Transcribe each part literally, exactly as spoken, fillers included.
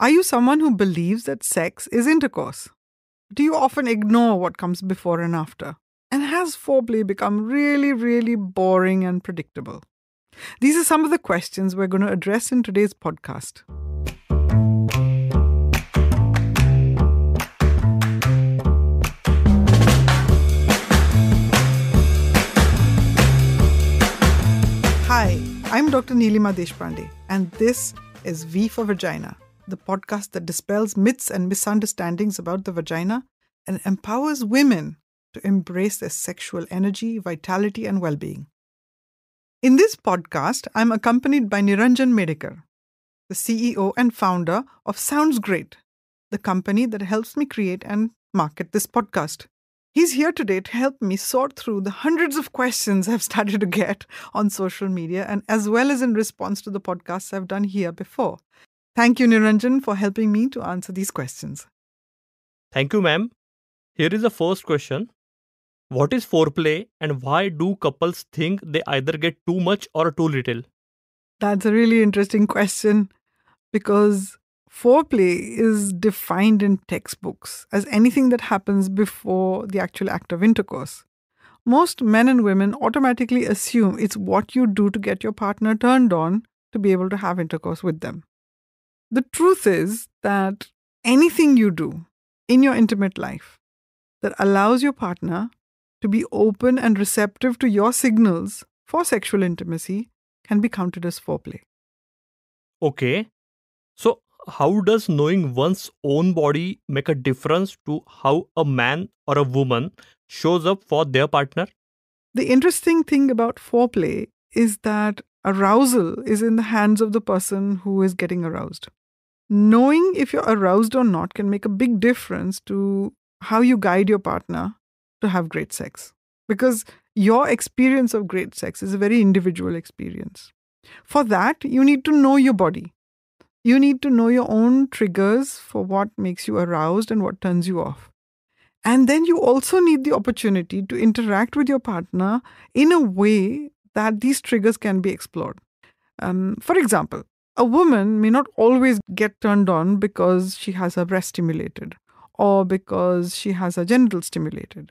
Are you someone who believes that sex is intercourse? Do you often ignore what comes before and after? And has foreplay become really, really boring and predictable? These are some of the questions we're going to address in today's podcast. Hi, I'm Doctor Neelima Deshpande, and this is V for Vagina, the podcast that dispels myths and misunderstandings about the vagina and empowers women to embrace their sexual energy, vitality, and well-being. In this podcast, I'm accompanied by Niranjan Medhekar, the C E O and founder of Sounds Great, the company that helps me create and market this podcast. He's here today to help me sort through the hundreds of questions I've started to get on social media, and as well as in response to the podcasts I've done here before. Thank you, Niranjan, for helping me to answer these questions. Thank you, ma'am. Here is the first question. What is foreplay, and why do couples think they either get too much or too little? That's a really interesting question, because foreplay is defined in textbooks as anything that happens before the actual act of intercourse. Most men and women automatically assume it's what you do to get your partner turned on to be able to have intercourse with them. The truth is that anything you do in your intimate life that allows your partner to be open and receptive to your signals for sexual intimacy can be counted as foreplay. Okay. So how does knowing one's own body make a difference to how a man or a woman shows up for their partner? The interesting thing about foreplay is that arousal is in the hands of the person who is getting aroused. Knowing if you're aroused or not can make a big difference to how you guide your partner to have great sex, because your experience of great sex is a very individual experience. For that, you need to know your body. You need to know your own triggers for what makes you aroused and what turns you off. And then you also need the opportunity to interact with your partner in a way that these triggers can be explored. Um, for example, a woman may not always get turned on because she has her breast stimulated or because she has her genitals stimulated.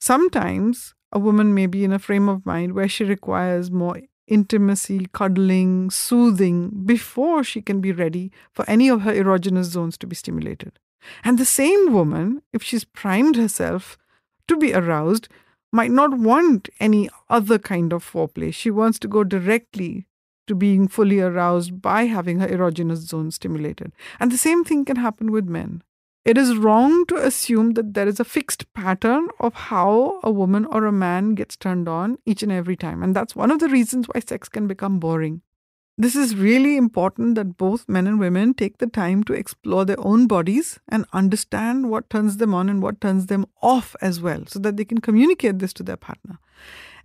Sometimes a woman may be in a frame of mind where she requires more intimacy, cuddling, soothing before she can be ready for any of her erogenous zones to be stimulated. And the same woman, if she's primed herself to be aroused, might not want any other kind of foreplay. She wants to go directly to being fully aroused by having her erogenous zones stimulated. And the same thing can happen with men. It is wrong to assume that there is a fixed pattern of how a woman or a man gets turned on each and every time. And that's one of the reasons why sex can become boring. This is really important that both men and women take the time to explore their own bodies and understand what turns them on and what turns them off as well, so that they can communicate this to their partner.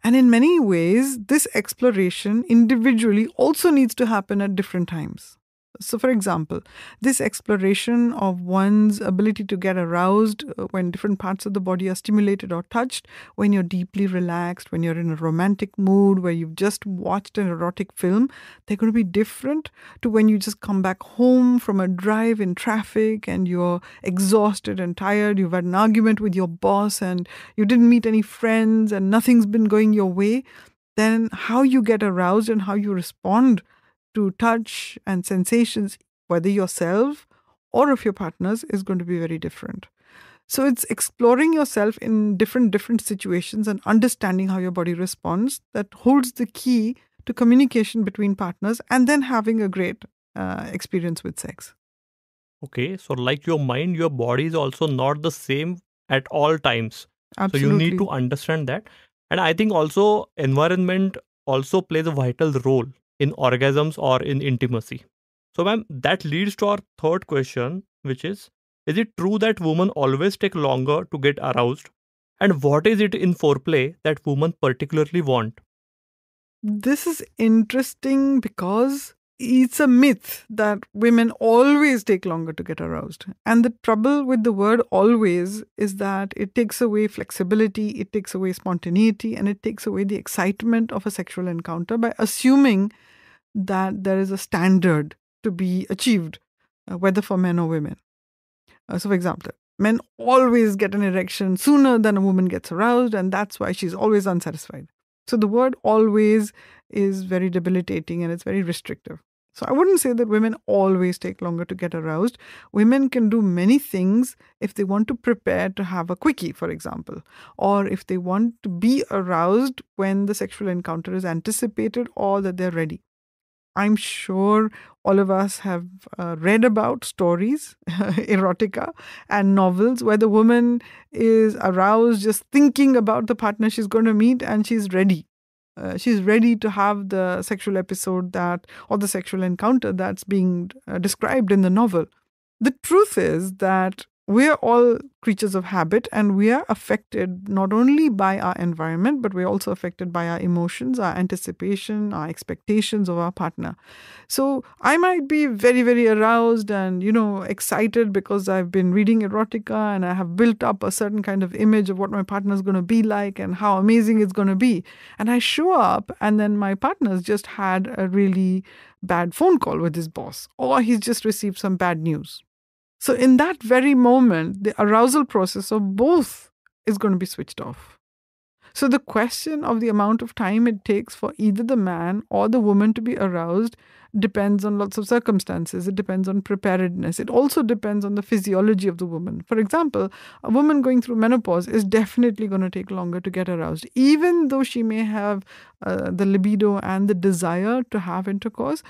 And in many ways, this exploration individually also needs to happen at different times. So, for example, this exploration of one's ability to get aroused when different parts of the body are stimulated or touched, when you're deeply relaxed, when you're in a romantic mood, where you've just watched an erotic film, they're going to be different to when you just come back home from a drive in traffic and you're exhausted and tired, you've had an argument with your boss and you didn't meet any friends and nothing's been going your way. Then how you get aroused and how you respond to touch and sensations, whether yourself or of your partners, is going to be very different. So it's exploring yourself in different, different situations and understanding how your body responds that holds the key to communication between partners and then having a great uh, experience with sex. Okay, so like your mind, your body is also not the same at all times. Absolutely. So you need to understand that. And I think also environment also plays a vital role in orgasms or in intimacy. So ma'am, that leads to our third question, which is, is it true that women always take longer to get aroused? And what is it in foreplay that women particularly want? This is interesting because it's a myth that women always take longer to get aroused. And the trouble with the word always is that it takes away flexibility, it takes away spontaneity, and it takes away the excitement of a sexual encounter by assuming that there is a standard to be achieved. uh, whether for men or women. Uh, so for example, men always get an erection sooner than a woman gets aroused, and that's why she's always unsatisfied. So the word always is very debilitating and it's very restrictive. So I wouldn't say that women always take longer to get aroused. Women can do many things if they want to prepare to have a quickie, for example, or if they want to be aroused when the sexual encounter is anticipated or that they're ready. I'm sure all of us have uh, read about stories, erotica and novels where the woman is aroused just thinking about the partner she's going to meet, and she's ready. Uh, she's ready to have the sexual episode that, or the sexual encounter that's being uh, described in the novel. The truth is that we're all creatures of habit, and we are affected not only by our environment, but we're also affected by our emotions, our anticipation, our expectations of our partner. So I might be very, very aroused and, you know, excited because I've been reading erotica and I have built up a certain kind of image of what my partner is going to be like and how amazing it's going to be. And I show up, and then my partner's just had a really bad phone call with his boss, or he's just received some bad news. So in that very moment, the arousal process of both is going to be switched off. So the question of the amount of time it takes for either the man or the woman to be aroused depends on lots of circumstances. It depends on preparedness. It also depends on the physiology of the woman. For example, a woman going through menopause is definitely going to take longer to get aroused, even though she may have uh, the libido and the desire to have intercourse.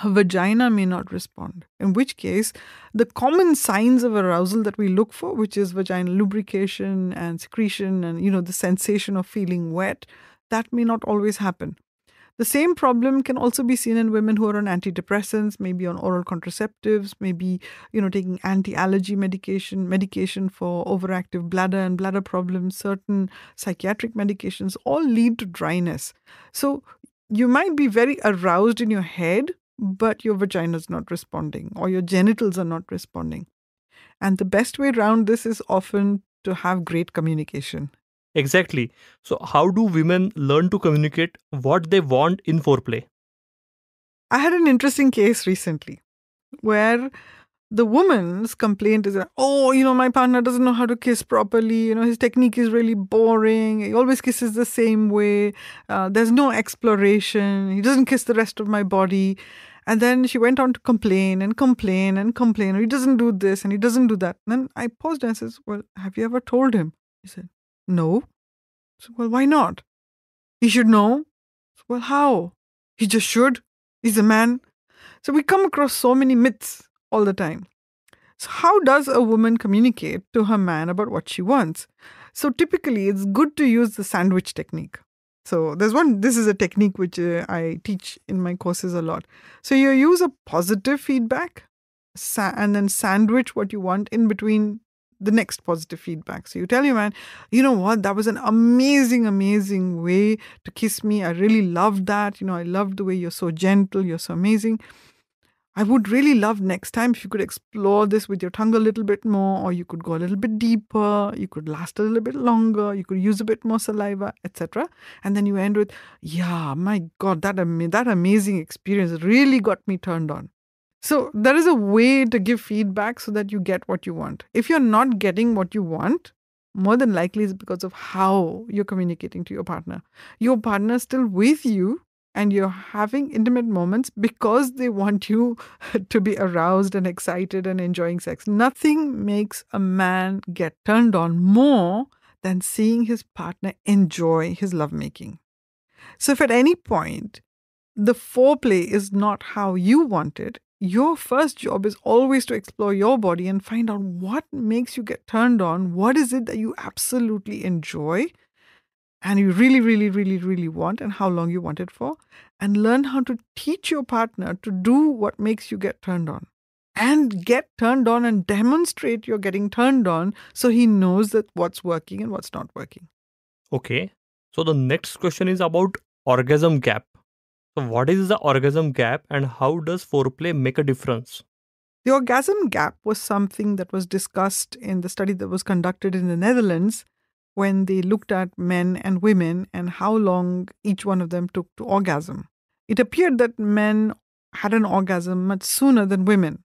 Her vagina may not respond, in which case the common signs of arousal that we look for, which is vaginal lubrication and secretion and, you know, the sensation of feeling wet, that may not always happen. The same problem can also be seen in women who are on antidepressants, maybe on oral contraceptives, maybe, you know, taking anti-allergy medication, medication for overactive bladder and bladder problems, certain psychiatric medications all lead to dryness. So you might be very aroused in your head, but your vagina is not responding, or your genitals are not responding. And the best way around this is often to have great communication. Exactly. So how do women learn to communicate what they want in foreplay? I had an interesting case recently where the woman's complaint is that, oh, you know, my partner doesn't know how to kiss properly. You know, his technique is really boring. He always kisses the same way. Uh, there's no exploration. He doesn't kiss the rest of my body. And then she went on to complain and complain and complain. He doesn't do this and he doesn't do that. And then I paused and I said, well, have you ever told him? He said, no. I said, well, why not? He should know. I said, well, how? He just should. He's a man. So we come across so many myths all the time. So how does a woman communicate to her man about what she wants? So typically it's good to use the sandwich technique. So there's one, this is a technique which uh, I teach in my courses a lot. So you use a positive feedback sa- and then sandwich what you want in between the next positive feedback. So you tell your man, you know what, that was an amazing, amazing way to kiss me. I really loved that. You know, I loved the way you're so gentle. You're so amazing. I would really love next time if you could explore this with your tongue a little bit more, or you could go a little bit deeper, you could last a little bit longer, you could use a bit more saliva, et cetera. And then you end with, yeah, my God, that, am- that amazing experience really got me turned on. So there is a way to give feedback so that you get what you want. If you're not getting what you want, more than likely it's because of how you're communicating to your partner. Your partner is still with you, and you're having intimate moments because they want you to be aroused and excited and enjoying sex. Nothing makes a man get turned on more than seeing his partner enjoy his lovemaking. So if at any point the foreplay is not how you want it, your first job is always to explore your body and find out what makes you get turned on, what is it that you absolutely enjoy, and you really, really, really, really want, and how long you want it for, and learn how to teach your partner to do what makes you get turned on and get turned on and demonstrate you're getting turned on so he knows that what's working and what's not working. Okay. So the next question is about orgasm gap. So what is the orgasm gap and how does foreplay make a difference? The orgasm gap was something that was discussed in the study that was conducted in the Netherlands when they looked at men and women and how long each one of them took to orgasm. It appeared that men had an orgasm much sooner than women.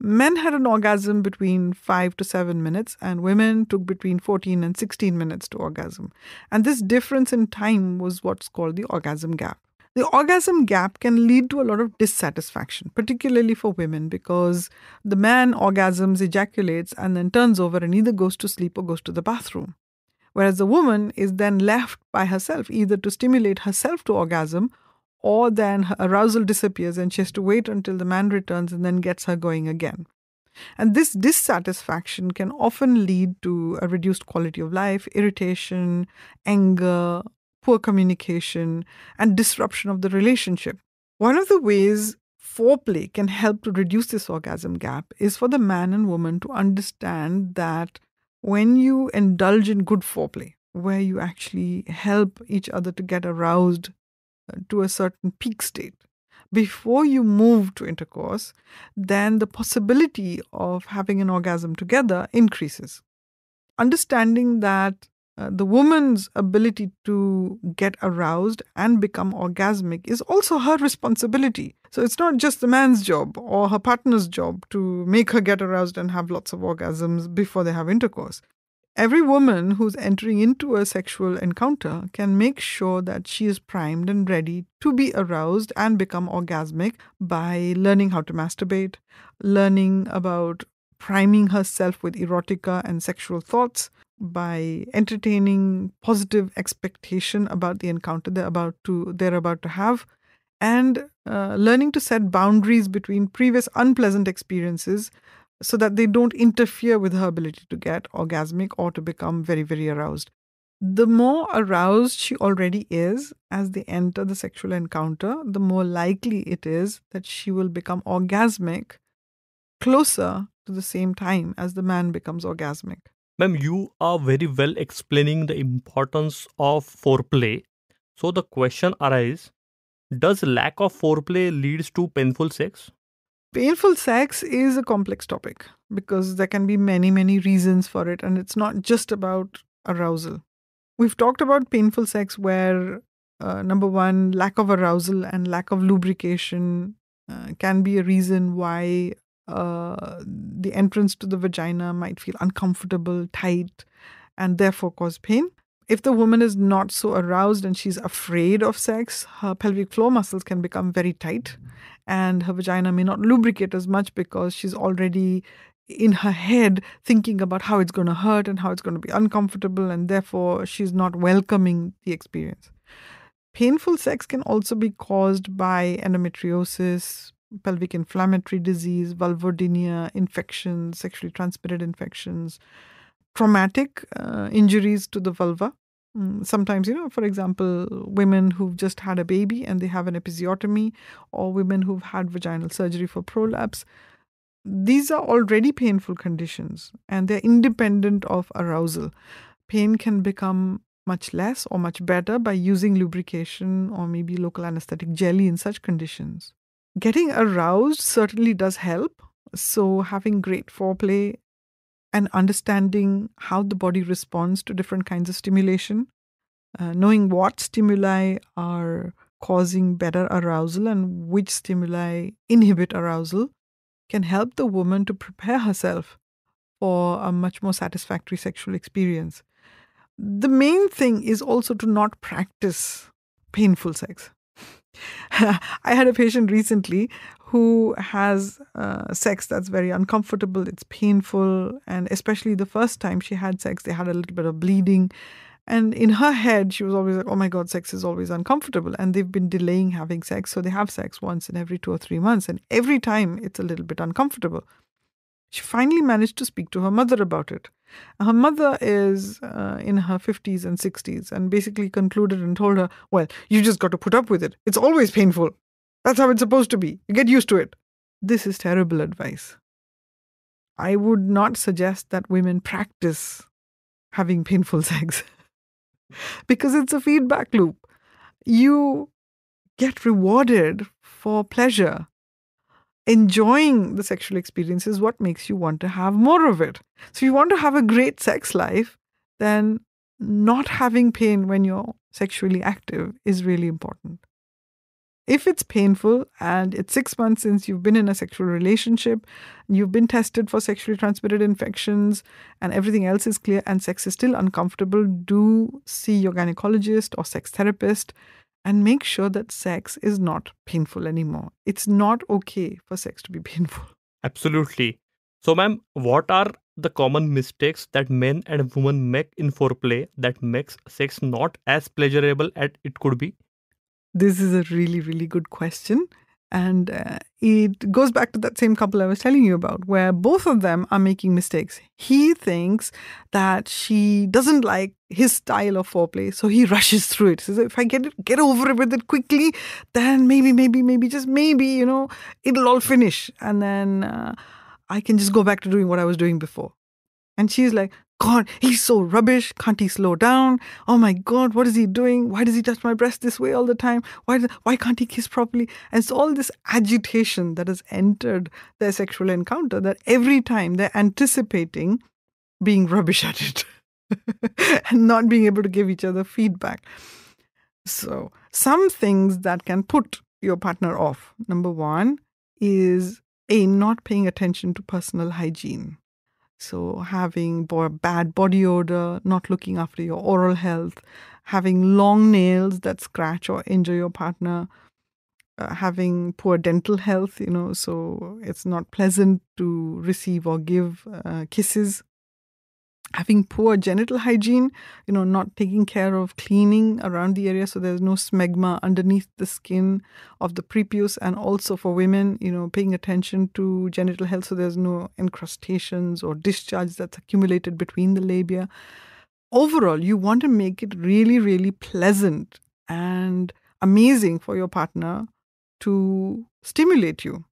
Men had an orgasm between five to seven minutes, and women took between fourteen and sixteen minutes to orgasm. And this difference in time was what's called the orgasm gap. The orgasm gap can lead to a lot of dissatisfaction, particularly for women, because the man orgasms, ejaculates, and then turns over and either goes to sleep or goes to the bathroom. Whereas the woman is then left by herself, either to stimulate herself to orgasm, or then her arousal disappears and she has to wait until the man returns and then gets her going again. And this dissatisfaction can often lead to a reduced quality of life, irritation, anger, poor communication, and disruption of the relationship. One of the ways foreplay can help to reduce this orgasm gap is for the man and woman to understand that when you indulge in good foreplay, where you actually help each other to get aroused to a certain peak state before you move to intercourse, then the possibility of having an orgasm together increases. Understanding that Uh, the woman's ability to get aroused and become orgasmic is also her responsibility. So it's not just the man's job or her partner's job to make her get aroused and have lots of orgasms before they have intercourse. Every woman who's entering into a sexual encounter can make sure that she is primed and ready to be aroused and become orgasmic by learning how to masturbate, learning about priming herself with erotica and sexual thoughts, by entertaining positive expectation about the encounter they're about to, they're about to have, and uh, learning to set boundaries between previous unpleasant experiences so that they don't interfere with her ability to get orgasmic or to become very, very aroused. The more aroused she already is as they enter the sexual encounter, the more likely it is that she will become orgasmic closer to the same time as the man becomes orgasmic. Ma'am, you are very well explaining the importance of foreplay. So the question arises, does lack of foreplay leads to painful sex? Painful sex is a complex topic because there can be many, many reasons for it. And it's not just about arousal. We've talked about painful sex where, uh, number one, lack of arousal and lack of lubrication uh, can be a reason why Uh, the entrance to the vagina might feel uncomfortable, tight, and therefore cause pain. If the woman is not so aroused and she's afraid of sex, her pelvic floor muscles can become very tight and her vagina may not lubricate as much because she's already in her head thinking about how it's going to hurt and how it's going to be uncomfortable, and therefore she's not welcoming the experience. Painful sex can also be caused by endometriosis, pelvic inflammatory disease, vulvodynia, infections, sexually transmitted infections, traumatic uh, injuries to the vulva. Sometimes, you know, for example, women who've just had a baby and they have an episiotomy, or women who've had vaginal surgery for prolapse. These are already painful conditions and they're independent of arousal. Pain can become much less or much better by using lubrication or maybe local anesthetic jelly in such conditions. Getting aroused certainly does help. So having great foreplay and understanding how the body responds to different kinds of stimulation, uh, knowing what stimuli are causing better arousal and which stimuli inhibit arousal can help the woman to prepare herself for a much more satisfactory sexual experience. The main thing is also to not practice painful sex. I had a patient recently who has uh, sex that's very uncomfortable, it's painful, and especially the first time she had sex, they had a little bit of bleeding. And in her head, she was always like, oh my God, sex is always uncomfortable. And they've been delaying having sex, so they have sex once in every two or three months. And every time, it's a little bit uncomfortable. She finally managed to speak to her mother about it. Her mother is uh, in her fifties and sixties and basically concluded and told her, well, you just got to put up with it. It's always painful. That's how it's supposed to be. You get used to it. This is terrible advice. I would not suggest that women practice having painful sex because it's a feedback loop. You get rewarded for pleasure. Enjoying the sexual experience is what makes you want to have more of it. So if you want to have a great sex life, then not having pain when you're sexually active is really important. If it's painful and it's six months since you've been in a sexual relationship, you've been tested for sexually transmitted infections and everything else is clear and sex is still uncomfortable, do see your gynecologist or sex therapist and make sure that sex is not painful anymore. It's not okay for sex to be painful. Absolutely. So ma'am, what are the common mistakes that men and women make in foreplay that makes sex not as pleasurable as it could be? This is a really, really good question. And uh, it goes back to that same couple I was telling you about, where both of them are making mistakes. He thinks that she doesn't like his style of foreplay, so he rushes through it. He says, if I get it, get over it with it quickly, then maybe, maybe, maybe, just maybe, you know, it'll all finish. And then uh, I can just go back to doing what I was doing before. And she's like, God, he's so rubbish. Can't he slow down? Oh my God, what is he doing? Why does he touch my breast this way all the time? Why does, why can't he kiss properly? And it's all this agitation that has entered their sexual encounter that every time they're anticipating being rubbish at it and not being able to give each other feedback. So some things that can put your partner off. Number one is a not paying attention to personal hygiene. So having bad body odor, not looking after your oral health, having long nails that scratch or injure your partner, uh, having poor dental health, you know, so it's not pleasant to receive or give uh, kisses. Having poor genital hygiene, you know, not taking care of cleaning around the area so there's no smegma underneath the skin of the prepuce. And also for women, you know, paying attention to genital health so there's no incrustations or discharge that's accumulated between the labia. Overall, you want to make it really, really pleasant and amazing for your partner to stimulate you.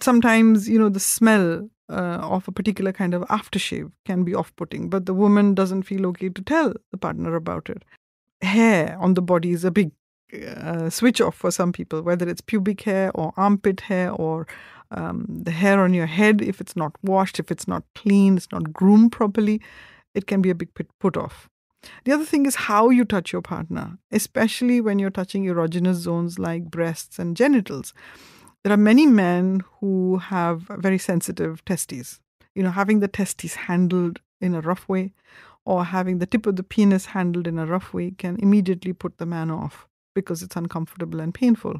Sometimes, you know, the smell Uh, of a particular kind of aftershave can be off-putting, but the woman doesn't feel okay to tell the partner about it. Hair on the body is a big uh, switch-off for some people, whether it's pubic hair or armpit hair or um, the hair on your head. If it's not washed, if it's not clean, it's not groomed properly, it can be a big put-off. The other thing is how you touch your partner, especially when you're touching erogenous zones like breasts and genitals. There are many men who have very sensitive testes. You know, having the testes handled in a rough way or having the tip of the penis handled in a rough way can immediately put the man off because it's uncomfortable and painful.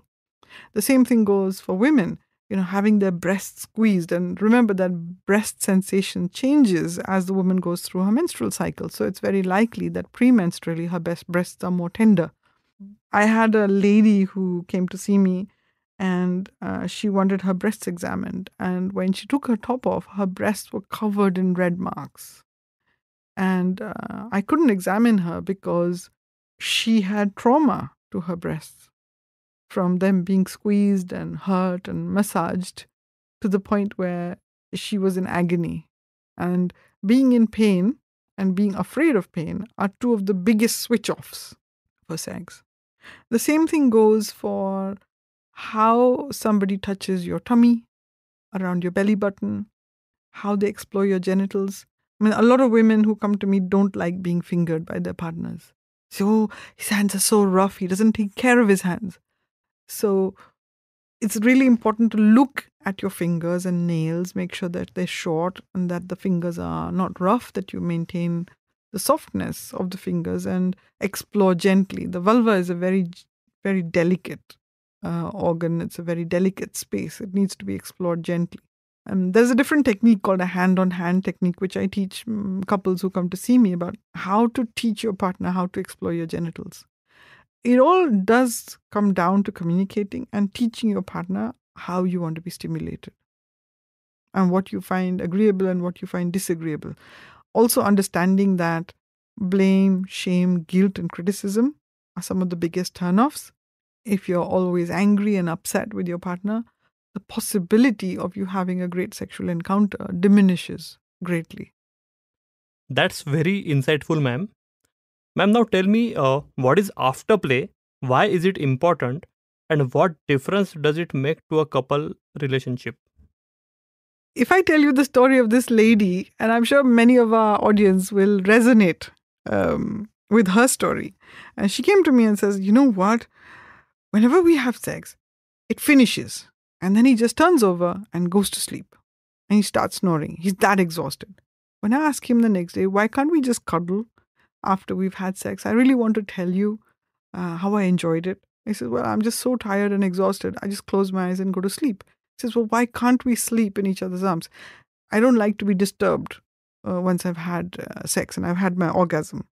The same thing goes for women, you know, having their breasts squeezed. And remember that breast sensation changes as the woman goes through her menstrual cycle. So it's very likely that premenstrually her best breasts are more tender. I had a lady who came to see me and uh, she wanted her breasts examined. And when she took her top off, her breasts were covered in red marks. And uh, I couldn't examine her because she had trauma to her breasts from them being squeezed and hurt and massaged to the point where she was in agony. And being in pain and being afraid of pain are two of the biggest switch-offs for sex. The same thing goes for how somebody touches your tummy, around your belly button, how they explore your genitals. I mean, a lot of women who come to me don't like being fingered by their partners. So, oh, his hands are so rough, he doesn't take care of his hands. So, it's really important to look at your fingers and nails, make sure that they're short and that the fingers are not rough, that you maintain the softness of the fingers and explore gently. The vulva is a very, very delicate Uh, organ. It's a very delicate space. It needs to be explored gently. Um, there's a different technique called a hand-on-hand technique, which I teach um, couples who come to see me about how to teach your partner how to explore your genitals. It all does come down to communicating and teaching your partner how you want to be stimulated and what you find agreeable and what you find disagreeable. Also understanding that blame, shame, guilt, and criticism are some of the biggest turnoffs. If you're always angry and upset with your partner, the possibility of you having a great sexual encounter diminishes greatly. That's very insightful, ma'am. Ma'am, now tell me, uh, what is afterplay? Why is it important? And what difference does it make to a couple relationship? If I tell you the story of this lady, and I'm sure many of our audience will resonate um, with her story. And she came to me and says, you know what? Whenever we have sex, It finishes. And then he just turns over and goes to sleep. And he starts snoring. He's that exhausted. When I ask him the next day, why can't we just cuddle after we've had sex? I really want to tell you uh, how I enjoyed it. He says, well, I'm just so tired and exhausted. I just close my eyes and go to sleep. He says, well, why can't we sleep in each other's arms? I don't like to be disturbed uh, once I've had uh, sex and I've had my orgasm.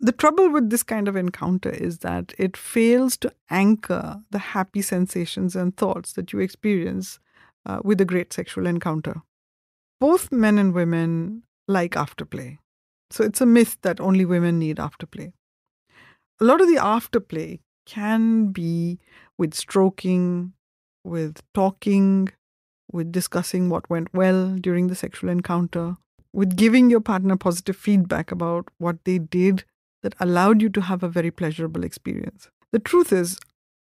The trouble with this kind of encounter is that it fails to anchor the happy sensations and thoughts that you experience uh, with a great sexual encounter. Both men and women like afterplay. So it's a myth that only women need afterplay. A lot of the afterplay can be with stroking, with talking, with discussing what went well during the sexual encounter, with giving your partner positive feedback about what they did that allowed you to have a very pleasurable experience. The truth is,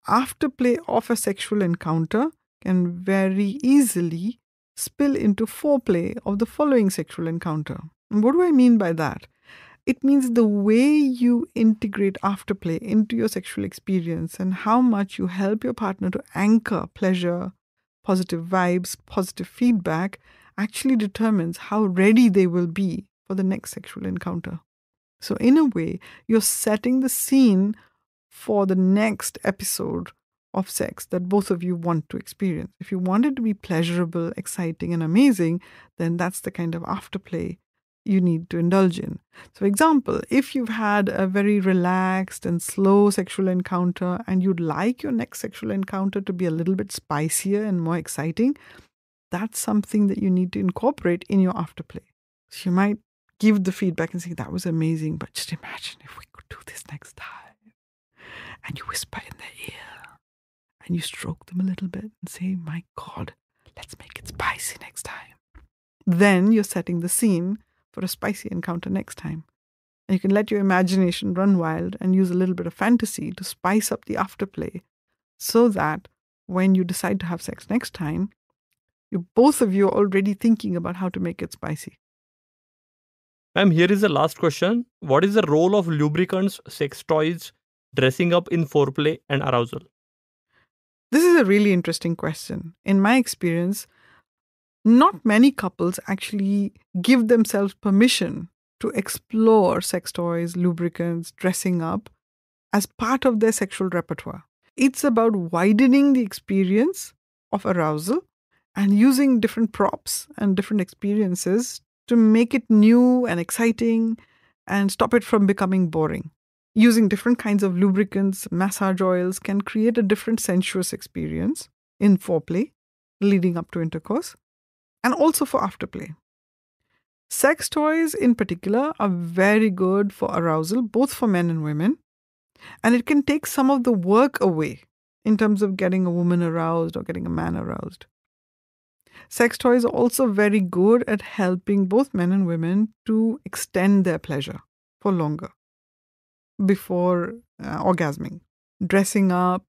afterplay of a sexual encounter can very easily spill into foreplay of the following sexual encounter. And what do I mean by that? It means the way you integrate afterplay into your sexual experience and how much you help your partner to anchor pleasure, positive vibes, positive feedback, actually determines how ready they will be for the next sexual encounter. So in a way, you're setting the scene for the next episode of sex that both of you want to experience. If you want it to be pleasurable, exciting, and amazing, then that's the kind of afterplay you need to indulge in. So for example, if you've had a very relaxed and slow sexual encounter and you'd like your next sexual encounter to be a little bit spicier and more exciting, that's something that you need to incorporate in your afterplay. So you might give the feedback and say, that was amazing, but just imagine if we could do this next time. And you whisper in their ear and you stroke them a little bit and say, my God, let's make it spicy next time. Then you're setting the scene for a spicy encounter next time. And you can let your imagination run wild and use a little bit of fantasy to spice up the afterplay so that when you decide to have sex next time, you both of you are already thinking about how to make it spicy. Ma'am, here is the last question. What is the role of lubricants, sex toys, dressing up in foreplay and arousal? This is a really interesting question. In my experience, not many couples actually give themselves permission to explore sex toys, lubricants, dressing up as part of their sexual repertoire. It's about widening the experience of arousal and using different props and different experiences to make it new and exciting and stop it from becoming boring. Using different kinds of lubricants, massage oils can create a different sensuous experience in foreplay, leading up to intercourse, and also for afterplay. Sex toys in particular are very good for arousal, both for men and women, and it can take some of the work away in terms of getting a woman aroused or getting a man aroused. Sex toys are also very good at helping both men and women to extend their pleasure for longer before uh, orgasming. Dressing up,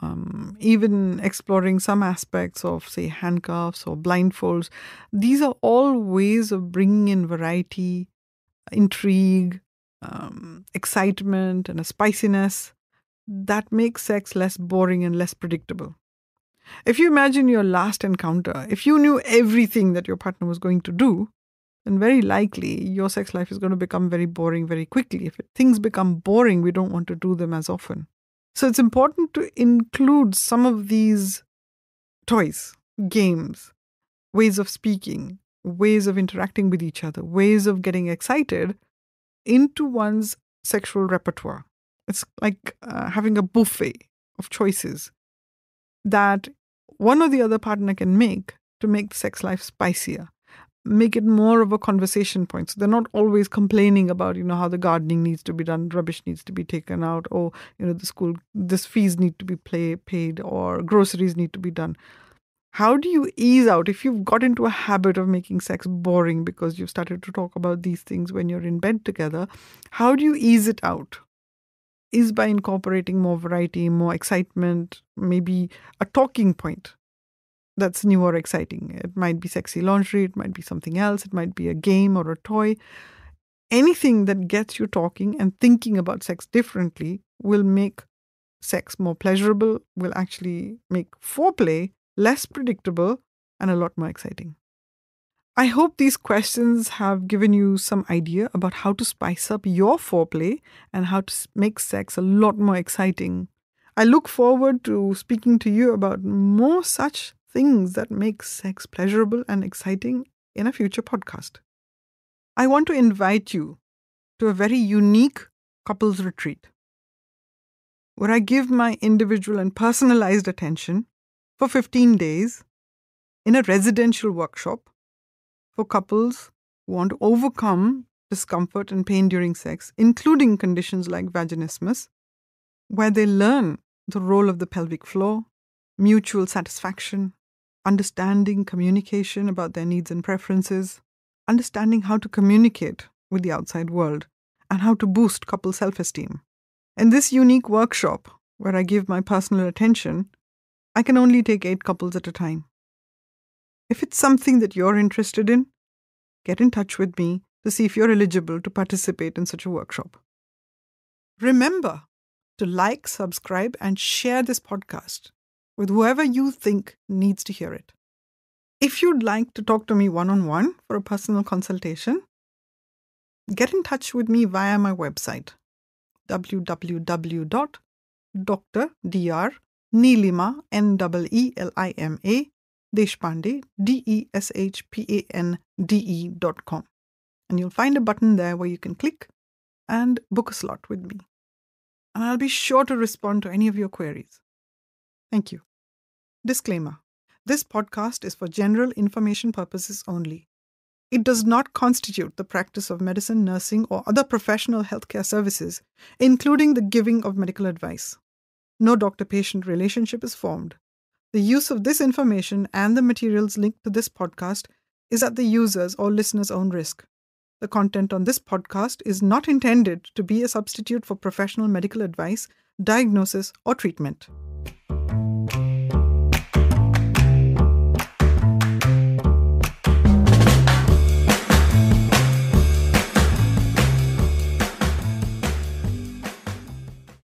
um, even exploring some aspects of, say, handcuffs or blindfolds. These are all ways of bringing in variety, intrigue, um, excitement, and a spiciness that makes sex less boring and less predictable. If you imagine your last encounter, if you knew everything that your partner was going to do, then very likely your sex life is going to become very boring very quickly. If things become boring, we don't want to do them as often. So it's important to include some of these toys, games, ways of speaking, ways of interacting with each other, ways of getting excited into one's sexual repertoire. It's like uh, having a buffet of choices that one or the other partner can make to make the sex life spicier, make it more of a conversation point. So they're not always complaining about, you know, how the gardening needs to be done, rubbish needs to be taken out, or, you know, the school, this fees need to be play, paid, or groceries need to be done. How do you ease out if you've got into a habit of making sex boring because you've started to talk about these things when you're in bed together? How do you ease it out? Is by incorporating more variety, more excitement, maybe a talking point that's new or exciting. It might be sexy lingerie, it might be something else, it might be a game or a toy. Anything that gets you talking and thinking about sex differently will make sex more pleasurable, will actually make foreplay less predictable and a lot more exciting. I hope these questions have given you some idea about how to spice up your foreplay and how to make sex a lot more exciting. I look forward to speaking to you about more such things that make sex pleasurable and exciting in a future podcast. I want to invite you to a very unique couples retreat where I give my individual and personalized attention for fifteen days in a residential workshop for couples who want to overcome discomfort and pain during sex, including conditions like vaginismus, where they learn the role of the pelvic floor, mutual satisfaction, understanding communication about their needs and preferences, understanding how to communicate with the outside world, and how to boost couple self-esteem. In this unique workshop, where I give my personal attention, I can only take eight couples at a time. If it's something that you're interested in, get in touch with me to see if you're eligible to participate in such a workshop. Remember to like, subscribe, and share this podcast with whoever you think needs to hear it. If you'd like to talk to me one-on-one for a personal consultation, get in touch with me via my website, w w w dot d r neelima deshpande dot com, and you'll find a button there where you can click and book a slot with me. And I'll be sure to respond to any of your queries. Thank you. Disclaimer. This podcast is for general information purposes only. It does not constitute the practice of medicine, nursing, or other professional healthcare services, including the giving of medical advice. No doctor-patient relationship is formed. The use of this information and the materials linked to this podcast is at the user's or listener's own risk. The content on this podcast is not intended to be a substitute for professional medical advice, diagnosis, or treatment.